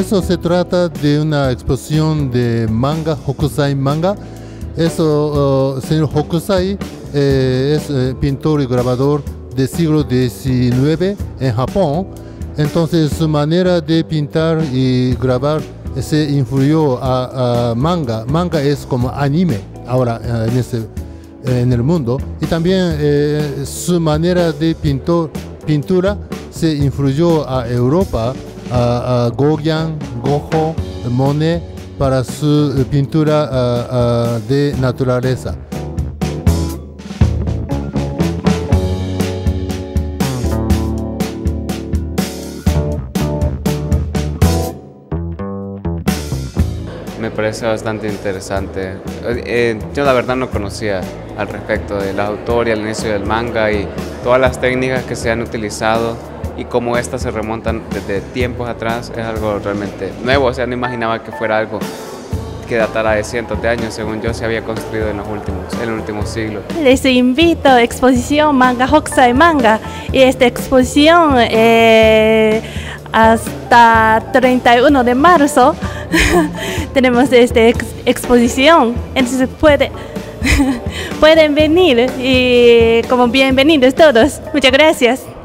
Eso se trata de una exposición de manga, Hokusai manga. Eso, señor Hokusai es pintor y grabador del siglo XIX en Japón. Entonces su manera de pintar y grabar se influyó a manga. Manga es como anime ahora en el mundo. Y también su manera de pintura se influyó a Europa, a Gauguin, Gojo, Monet, para su pintura de naturaleza. Me parece bastante interesante. Yo la verdad no conocía al respecto del autor y al inicio del manga y todas las técnicas que se han utilizado y cómo estas se remontan desde tiempos atrás. Es algo realmente nuevo, o sea, no imaginaba que fuera algo que datara de cientos de años, según yo se había construido en el último siglo. Les invito a exposición manga, Hokusai manga, y esta exposición hasta 31 de marzo tenemos esta exposición, entonces pueden venir y como bienvenidos todos. Muchas gracias.